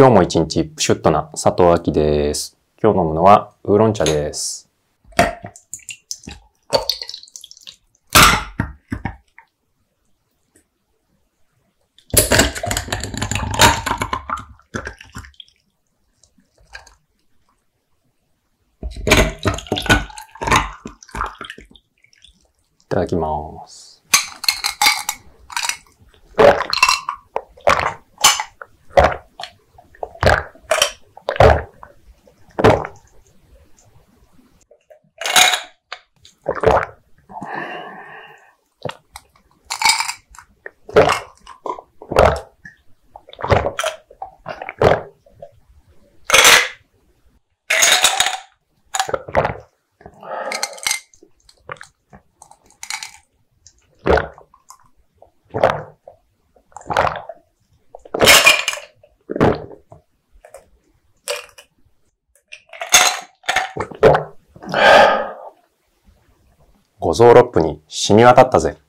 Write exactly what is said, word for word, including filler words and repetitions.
今日も一日プシュッとな佐藤明です。今日飲むのはウーロン茶です。いただきます。五臓六腑に染み渡ったぜ。